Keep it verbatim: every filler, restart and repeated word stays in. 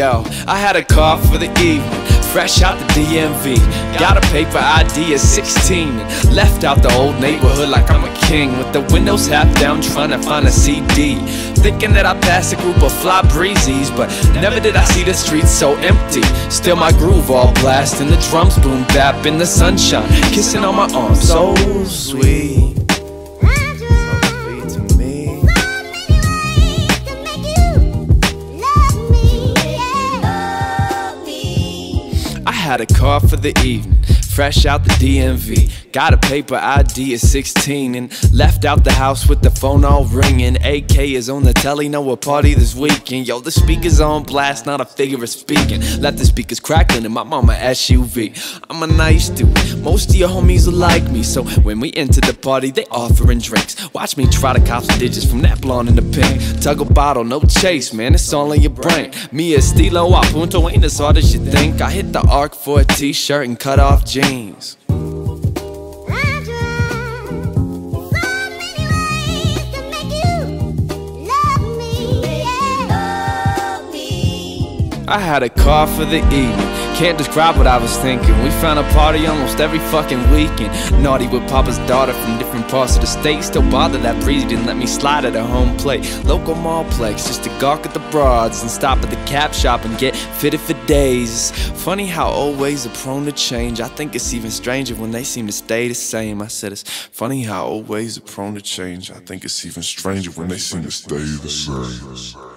Yo, I had a car for the evening, fresh out the D M V. Got a paper I D at sixteen, left out the old neighborhood like I'm a king, with the windows half down trying to find a C D. Thinking that I passed a group of fly breezies, but never did I see the streets so empty. Still my groove all blasting, the drums boom bap in the sunshine, kissing on my arms, so sweet. Had a car for the evening, fresh out the D M V. Got a paper I D at sixteen and left out the house with the phone all ringing. A K is on the telly, no a party this weekend. Yo, the speaker's on blast, not a figure of speaking. Left the speakers crackling in my mama S U V. I'm a nice dude, most of your homies are like me, so when we enter the party, they offering drinks. Watch me try to cop some digits from that blonde in the pink. Tug a bottle, no chase, man, it's all in your brain. Me estilo a punto, ain't as hard as you think. I hit the arc for a t-shirt and cut off jeans. I had a car for the evening, can't describe what I was thinking. We found a party almost every fucking weekend. Naughty with Papa's daughter from different parts of the state. Still bothered that Breezy didn't let me slide at her home plate. Local mallplex, just to gawk at the broads and stop at the cap shop and get fitted for days. It's funny how old ways are prone to change. I think it's even stranger when they seem to stay the same. I said it's funny how old ways are prone to change. I think it's even stranger when they seem to stay the same.